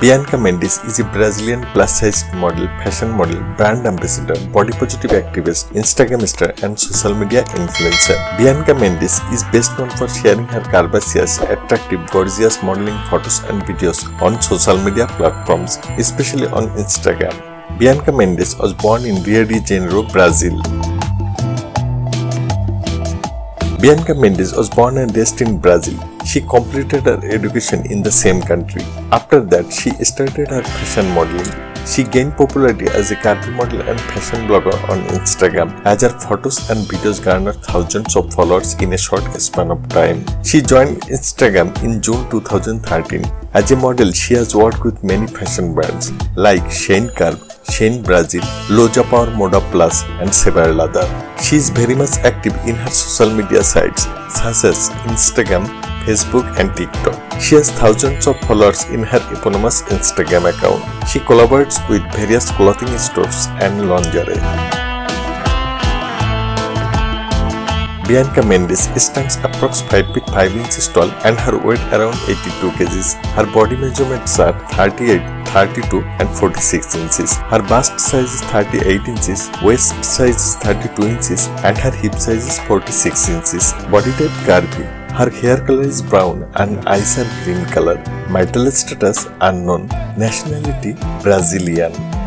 Bianca Mendes is a Brazilian plus-sized model, fashion model, brand ambassador, body positive activist, Instagram star and social media influencer. Bianca Mendes is best known for sharing her curvaceous, attractive, gorgeous modeling photos and videos on social media platforms, especially on Instagram. Bianca Mendes was born in Rio de Janeiro, Brazil. Bianca Mendes was born and raised in Brazil. She completed her education in the same country. After that, she started her fashion modeling. She gained popularity as a curvy model and fashion blogger on Instagram, as her photos and videos garnered thousands of followers in a short span of time. She joined Instagram in June 2013. As a model, she has worked with many fashion brands like Shein Curve, Shane Brazil, Loja Power Moda Plus and several other. She is very much active in her social media sites such as Instagram, Facebook and TikTok. She has thousands of followers in her eponymous Instagram account. She collaborates with various clothing stores and lingerie. Bianca Mendes stands approx 5 feet 5 inches tall and her weight around 82 kg. Her body measurements are 38, 32 and 46 inches. Her bust size is 38 inches, waist size is 32 inches and her hip size is 46 inches. Body type curvy. Her hair color is brown and eyes are green color. Marital status unknown. Nationality Brazilian.